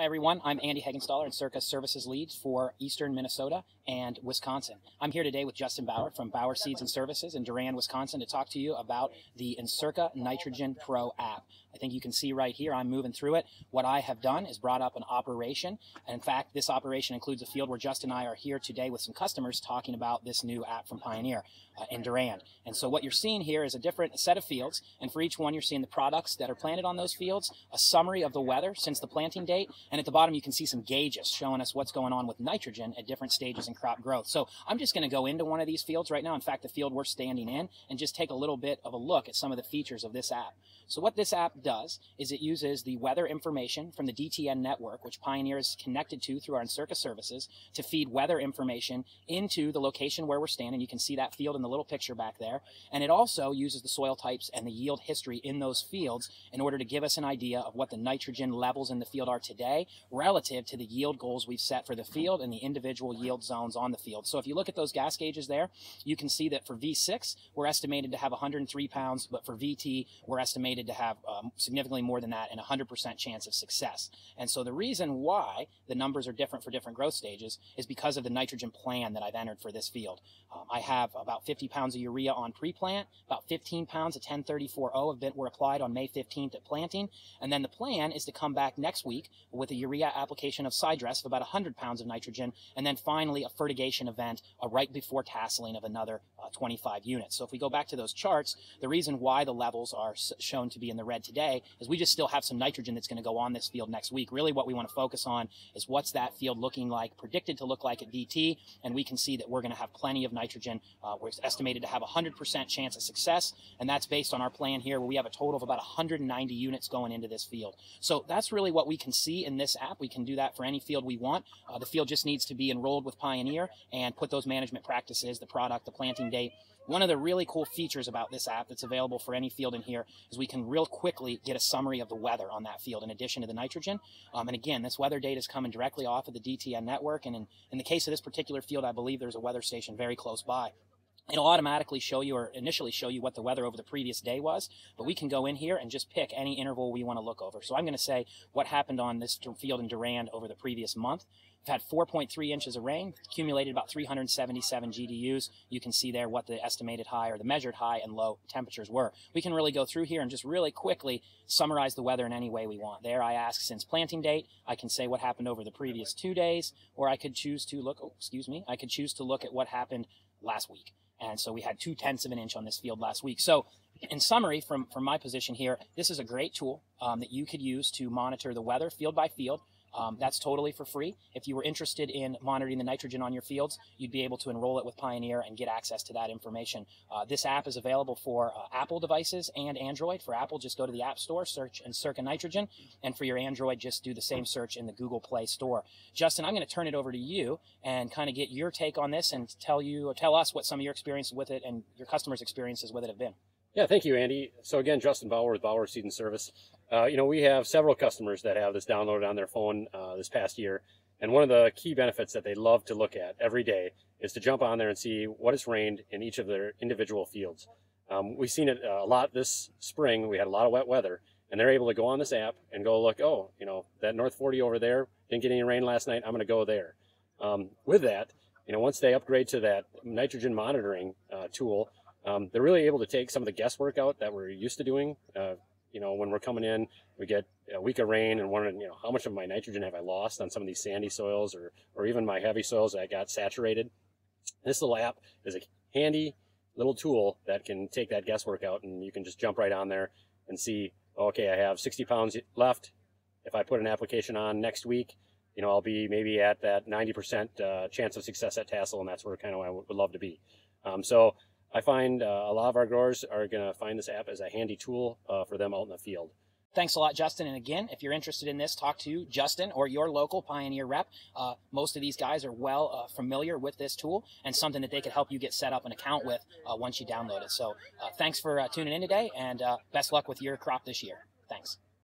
Hi everyone, I'm Andy Hagenstahler, Encirca Services Lead for Eastern Minnesota and Wisconsin. I'm here today with Justin Bauer from Bauer Seeds and Services in Durand, Wisconsin to talk to you about the Encirca Nitrogen Pro app. I think you can see right here, I'm moving through it. What I have done is brought up an operation. And in fact, this operation includes a field where Justin and I are here today with some customers talking about this new app from Pioneer in Durand. And so what you're seeing here is a different set of fields. And for each one, you're seeing the products that are planted on those fields, a summary of the weather since the planting date, and at the bottom you can see some gauges showing us what's going on with nitrogen at different stages in crop growth. So I'm just going to go into one of these fields right now, in fact the field we're standing in, and just take a little bit of a look at some of the features of this app. So what this app does is it uses the weather information from the DTN network, which Pioneer is connected to through our Encirca services, to feed weather information into the location where we're standing. You can see that field in the little picture back there, and it also uses the soil types and the yield history in those fields in order to give us an idea of what the nitrogen levels in the field are today relative to the yield goals we've set for the field and the individual yield zones on the field. So if you look at those gas gauges there, you can see that for V6, we're estimated to have 103 pounds, but for VT, we're estimated to have significantly more than that and 100% chance of success. And so the reason why the numbers are different for different growth stages is because of the nitrogen plan that I've entered for this field. I have about 50 pounds of urea on pre-plant, about 15 pounds of 1034-0 were applied on May 15th at planting, and then the plan is to come back next week with a urea application of side dress of about 100 pounds of nitrogen, and then finally a fertigation event right before tasseling of another 25 units. So if we go back to those charts, the reason why the levels are shown to be in the red today is we just still have some nitrogen that's going to go on this field next week. Really what we want to focus on is what's that field looking like, predicted to look like at DT, and we can see that we're going to have plenty of nitrogen. We're estimated to have 100% chance of success, and that's based on our plan here where we have a total of about 190 units going into this field. So that's really what we can see in this app. We can do that for any field we want. The field just needs to be enrolled with Pioneer and put those management practices, the product, the planting date. One of the really cool features about this app that's available for any field in here is we can real quickly get a summary of the weather on that field in addition to the nitrogen. And again, this weather data is coming directly off of the DTN network, and in the case of this particular field, I believe there's a weather station very close by. It'll automatically show you, or initially show you, what the weather over the previous day was, but we can go in here and just pick any interval we want to look over. So I'm going to say what happened on this field in Durand over the previous month. We've had 4.3 inches of rain, accumulated about 377 GDUs. You can see there what the estimated high or the measured high and low temperatures were. We can really go through here and just really quickly summarize the weather in any way we want. There I ask since planting date. I can say what happened over the previous 2 days, or I could choose to look, I could choose to look at what happened last week. And so we had 0.2 inches on this field last week. So in summary, from my position here, this is a great tool that you could use to monitor the weather field by field. That's totally for free. If you were interested in monitoring the nitrogen on your fields, you'd be able to enroll it with Pioneer and get access to that information. This app is available for Apple devices and Android. For Apple, just go to the App Store, search Encirca Nitrogen, and for your Android, just do the same search in the Google Play Store. Justin, I'm going to turn it over to you and kind of get your take on this and tell us what some of your experience with it and your customers' experiences with it have been. Yeah, thank you, Andy. So again, Justin Bauer with Bauer Seed and Service. You know, we have several customers that have this downloaded on their phone this past year, and one of the key benefits that they love to look at every day is to jump on there and see what has rained in each of their individual fields. We've seen it a lot this spring. We had a lot of wet weather, and they're able to go on this app and go look, oh, you know, that North 40 over there didn't get any rain last night. I'm going to go there. With that, you know, once they upgrade to that nitrogen monitoring tool, they're really able to take some of the guesswork out that we're used to doing. You know, when we're coming in, we get a week of rain and wondering, you know, how much of my nitrogen have I lost on some of these sandy soils or even my heavy soils that I got saturated. This little app is a handy little tool that can take that guesswork out, and you can just jump right on there and see, okay, I have 60 pounds left. If I put an application on next week, you know, I'll be maybe at that 90% chance of success at tassel, and that's where kind of I would love to be. So I find a lot of our growers are going to find this app as a handy tool for them out in the field. Thanks a lot, Justin. And again, if you're interested in this, talk to Justin or your local Pioneer rep. Most of these guys are well familiar with this tool and something that they could help you get set up an account with once you download it. So thanks for tuning in today, and best luck with your crop this year. Thanks.